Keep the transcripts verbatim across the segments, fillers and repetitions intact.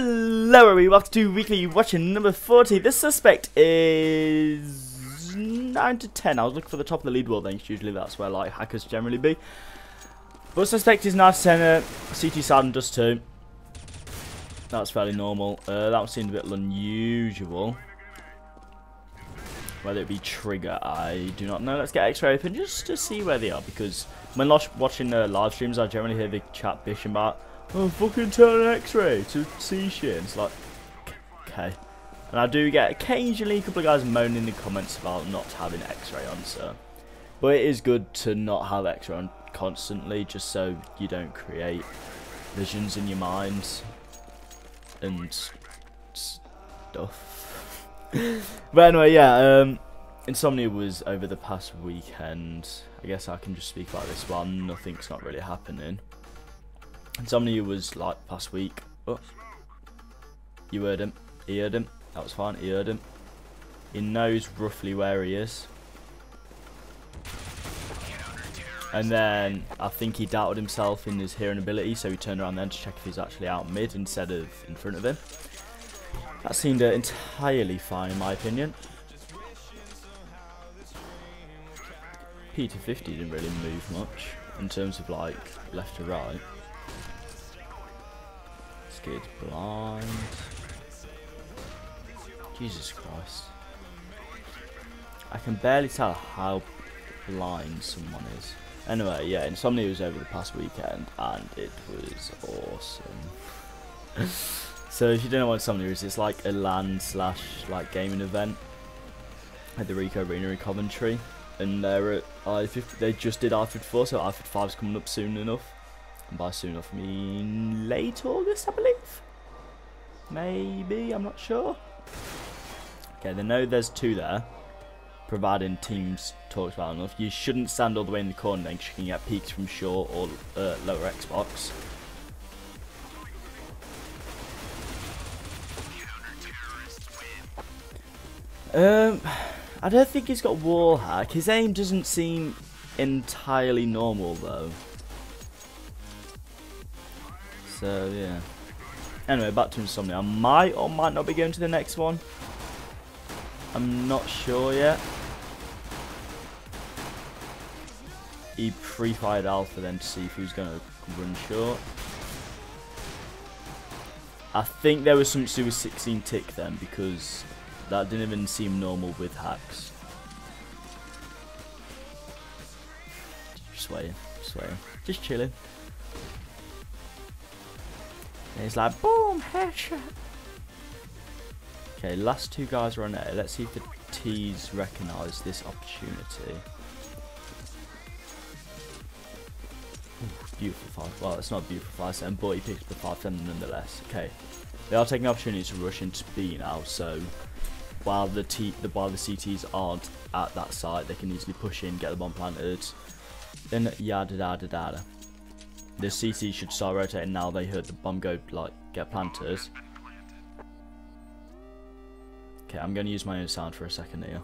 Hello everybody, welcome to Weekly Watching number forty. This suspect is nine to ten. I was looking for the top of the lead world things, usually that's where like hackers generally be. But suspect is nine to ten, C T Sarden does too. That's fairly normal. Uh, that one seemed a bit unusual. Whether it be trigger, I do not know. Let's get X-ray open just to see where they are, because when watching uh, live streams I generally hear the chat bitching about, oh, fucking turn an X-ray to see shit. And it's like, okay. And I do get occasionally a couple of guys moaning in the comments about not having X-ray on, so. But it is good to not have X-ray on constantly, just so you don't create visions in your mind and stuff. But anyway, yeah, um, Insomnia was over the past weekend. I guess I can just speak about this while nothing's not really happening. Insomnia was like past week. Oh, you heard him. He heard him. That was fine. He heard him. He knows roughly where he is. And then I think he doubted himself in his hearing ability, so he turned around then to check if he's actually out mid instead of in front of him. That seemed uh, entirely fine in my opinion. P two fifty didn't really move much in terms of like left to right. Skid blind. Jesus Christ. I can barely tell how blind someone is. Anyway, yeah, Insomnia was over the past weekend and it was awesome. So if you don't know what Insomnia is, it's like a LAN slash like gaming event at the Rico Arena in Coventry. And they're at I fifty, they just did I fifty-four, so I fifty-five is coming up soon enough. And by soon enough I mean late August, I believe. Maybe, I'm not sure. Okay, they know there's two there, providing teams talks about enough. You shouldn't stand all the way in the corner then, because you can get peeked from short or uh, lower Xbox. Um, I don't think he's got wall hack. His aim doesn't seem entirely normal though. So yeah. Anyway, back to Insomnia. I might or might not be going to the next one. I'm not sure yet. He pre-fired Alpha then to see if he was going to run short. I think there was something to do with sixteen tick then, because that didn't even seem normal with hacks. Just waiting, just waiting, just chilling. And he's like, boom, headshot. Okay, last two guys are on air. Let's see if the T's recognise this opportunity. Ooh, beautiful five. Well, it's not a beautiful five seven, but he picked up the five seven nonetheless. Okay, they are taking the opportunity to rush into B now. So while the T, the while the C Ts aren't at that site, they can easily push in, get the bomb planted. Then yada yada yada. The C T should start rotating now. They heard the bomb go like get planted. Okay, I'm going to use my own sound for a second here.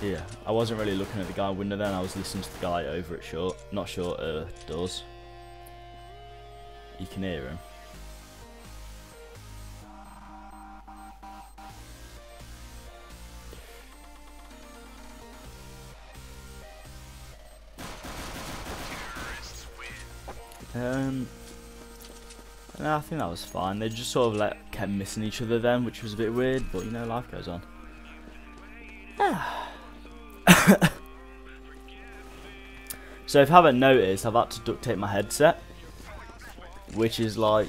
Yeah, I wasn't really looking at the guy window then. I was listening to the guy over at short, not short, uh, doors. You can hear him. Um, nah, I think that was fine. They just sort of like kept missing each other then, which was a bit weird, but you know, life goes on. Ah. So if you haven't noticed, I've had to duct tape my headset, which is like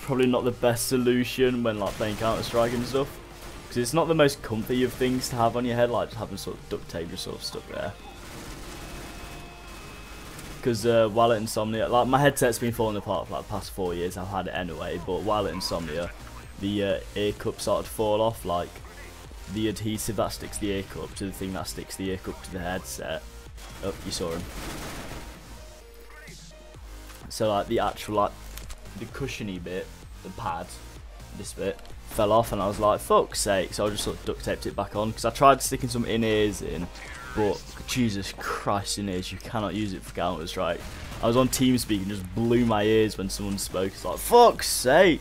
probably not the best solution when like playing Counter-Strike and stuff, because it's not the most comfy of things to have on your head, like just having sort of duct tape just sort of stuck there. Because uh, while at Insomnia, like my headset's been falling apart for like the past four years, I've had it anyway, but while at Insomnia, the uh, ear cup started to fall off, like the adhesive that sticks the ear cup to the thing that sticks the ear cup to the headset. Oh, you saw him. So like the actual, like the cushiony bit, the pad, this bit, fell off, and I was like, fuck's sake. So I just sort of duct taped it back on, because I tried sticking some in-ears in, but Jesus Christ, in-ears, you cannot use it for Counter-Strike. I was on TeamSpeak and just blew my ears when someone spoke. It's like, fuck's sake.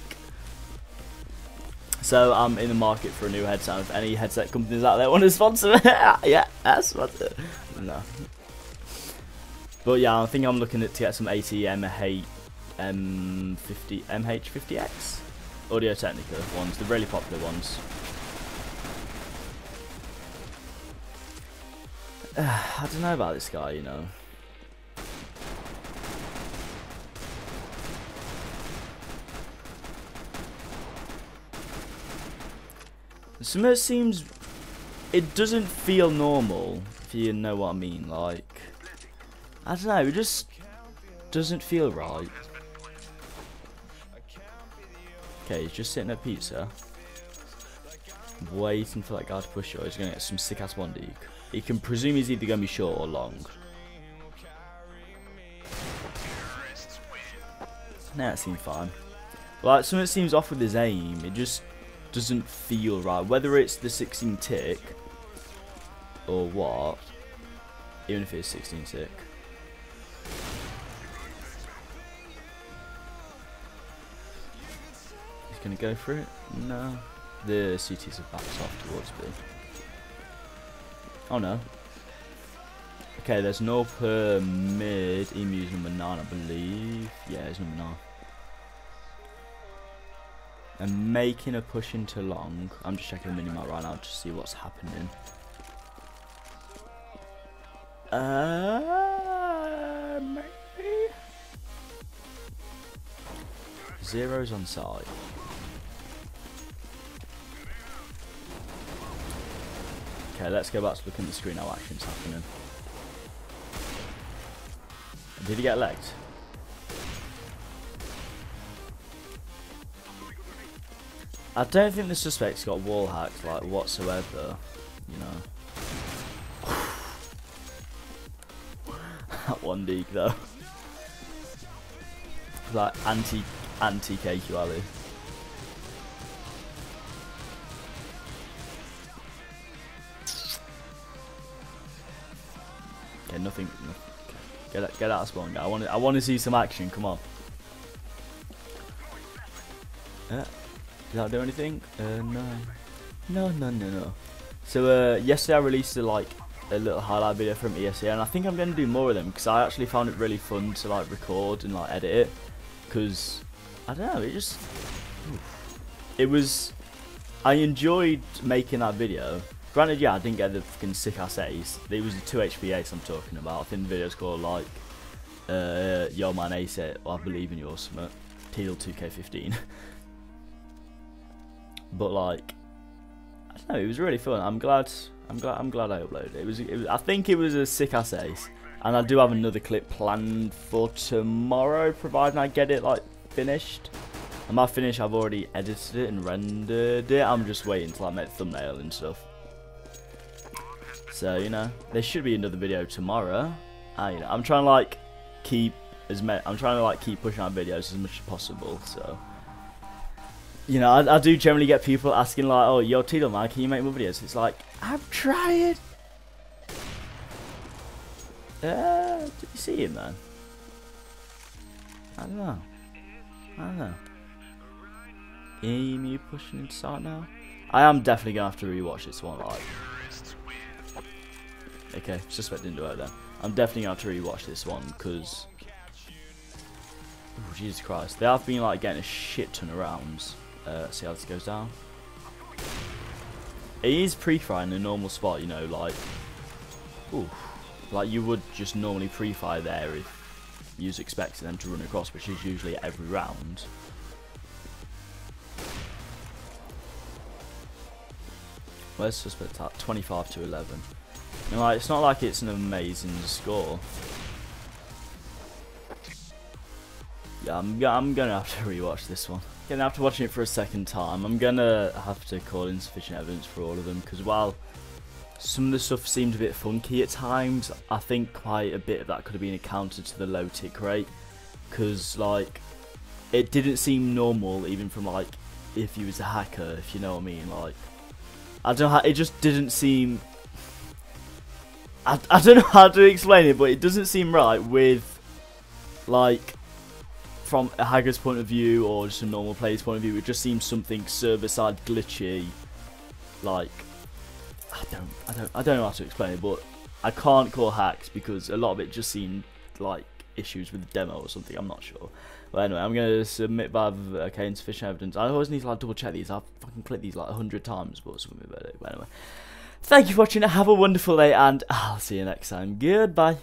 So I'm in the market for a new headset. If any headset companies out there want to sponsor me, yeah, that's what it. No. But yeah, I think I'm looking at to get some A T M H fifty M H fifty X Audio Technica ones, the really popular ones. I don't know about this guy, you know. Something seems, it doesn't feel normal, if you know what I mean, like, I don't know, it just doesn't feel right. Okay, he's just sitting at pizza, waiting for that guy to push you. He's going to get some sick ass one deke. He can presume he's either going to be short or long. Nah, that seemed fine. Like, something seems off with his aim, it just doesn't feel right, whether it's the sixteen tick or what. Even if it's sixteen tick, he's gonna go for it. No, the C Ts have backed off towards B. Oh no. Okay, there's no per mid. Emu's number nine, I believe. Yeah, it's number nine. And making a push into long. I'm just checking the minimap right now to see what's happening. Uh, maybe? Zero's on side. Okay, let's go back to looking at the screen how action's happening. Did he get legged? I don't think the suspect's got wall hacked, like, whatsoever, you know. That one deke, though. Like, anti, anti K Q alley. Okay, nothing, nothing. Get out, get out of spawn, guy. I want to, I want to see some action, come on. Yeah. Did that do anything? Uh, no. No, no, no, no. So, uh, yesterday I released a, like, a little highlight video from E S E A, and I think I'm going to do more of them, because I actually found it really fun to, like, record and, like, edit it, because, I don't know, it just, it was, I enjoyed making that video. Granted, yeah, I didn't get the fucking sick-ass ace. It was the two H P ace I'm talking about. I think the video's called, like, uh, Yo Man Ace It, I Believe In You or something. Teal two K fifteen. But like, I don't know, it was really fun. I'm glad, I'm glad, I'm glad I uploaded it. It was, it was I think it was a sick ass ace, and I do have another clip planned for tomorrow, providing I get it like finished. And by finish, I've already edited it and rendered it. I'm just waiting till I make the thumbnail and stuff. So you know, there should be another video tomorrow. I, you know, I'm trying to like keep as many, I'm trying to like keep pushing out videos as much as possible. So. You know, I, I do generally get people asking like, oh, yo, Teal man, can you make more videos? It's like, I'm trying. Uh, did you see it, man? I don't know. I don't know. Emu pushing inside now. I am definitely going to have to rewatch this one. Like, okay, suspect didn't do it then. I'm definitely going to have to rewatch this one, because... Ooh, Jesus Christ. They have been, like, getting a shit ton of rounds. Uh, let's see how this goes down. It is pre-fire in a normal spot, you know, like... Ooh. Like, you would just normally pre-fire there if you was expecting them to run across, which is usually every round. Where's suspect at? twenty-five to eleven. And, like, it's not like it's an amazing score. Yeah, I'm, I'm gonna have to rewatch this one. Gonna have to watch it for a second time. I'm gonna have to call in sufficient evidence for all of them, because while some of the stuff seemed a bit funky at times, I think quite a bit of that could have been accounted to the low tick rate, because like it didn't seem normal even from like if he was a hacker, if you know what I mean. Like, I don't know how, it just didn't seem, I, I don't know how to explain it, but it doesn't seem right with, like, from a hacker's point of view or just a normal player's point of view. It just seems something server-side glitchy. Like, I don't, I don't, I don't know how to explain it, but I can't call hacks because a lot of it just seemed like issues with the demo or something. I'm not sure. But anyway, I'm gonna submit by okay insufficient evidence. I always need to like double check these. I've fucking clicked these like a hundred times, but something about it. But anyway, thank you for watching. Have a wonderful day, and I'll see you next time. Goodbye.